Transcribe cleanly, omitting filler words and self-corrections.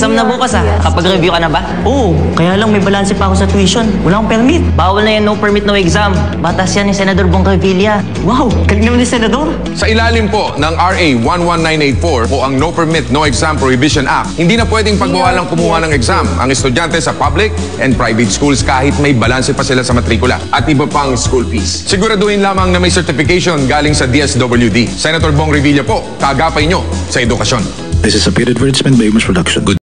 Exam na bukas ah. Kapag review ka na ba? Oo, kaya lang may balanse pa ako sa tuition. Wala akong permit. Bawal na yan, no permit, no exam. Batas yan ni Senador Bong Revilla. Wow, galing naman ni Senador. Sa ilalim po ng RA 11984 o ang No Permit, No Exam Prohibition Act, hindi na pwedeng pagbawalang kumuha ng exam ang estudyante sa public and private schools kahit may balanse pa sila sa matrikula at iba pang school fees. Siguraduhin lamang na may certification galing sa DSWD. Senator Bong Revilla po, kaagapay nyo sa edukasyon. This is a paid advertisement by Mas Productions.